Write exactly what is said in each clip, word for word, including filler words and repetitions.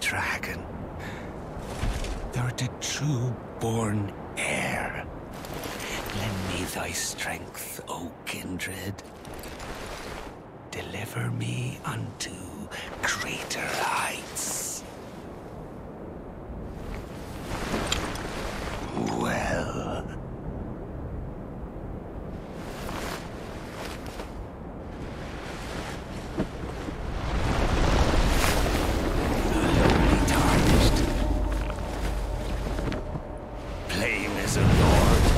dragon. Thou the true born heir. Lend me thy strength, O kindred. Deliver me unto greater heights. Well. Lonely tarnished. Plain as a lord.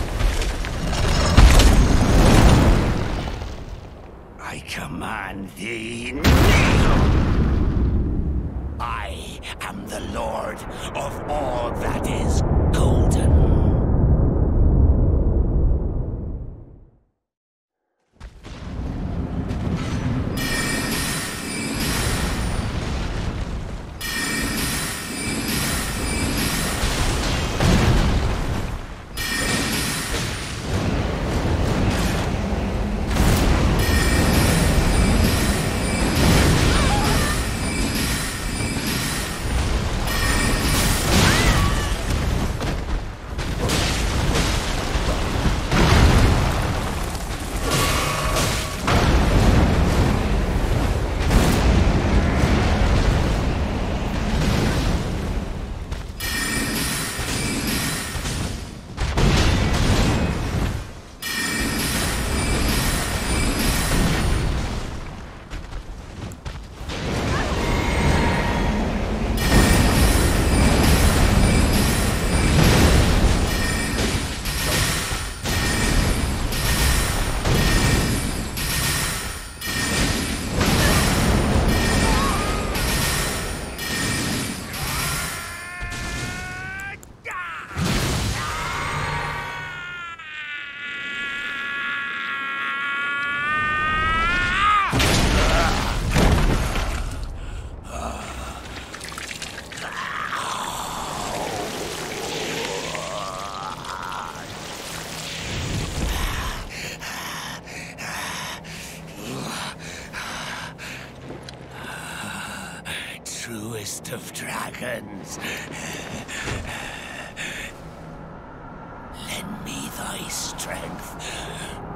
I command thee, kneel! I am the Lord of all that is golden. Truest of dragons, lend me thy strength.